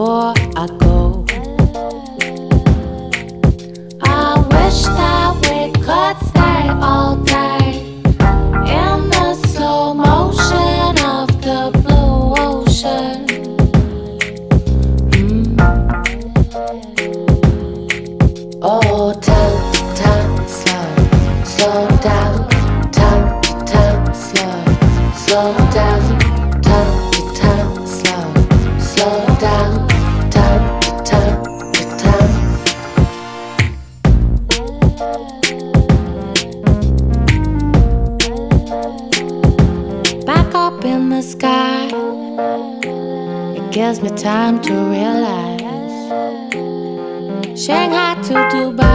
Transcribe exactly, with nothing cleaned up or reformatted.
before I go. I wish that we could stay all day in the slow motion of the blue ocean. Mm. Oh, time, time, slow, slow down, time, time, slow, slow down. In the sky, it gives me time to realize Shanghai to Dubai.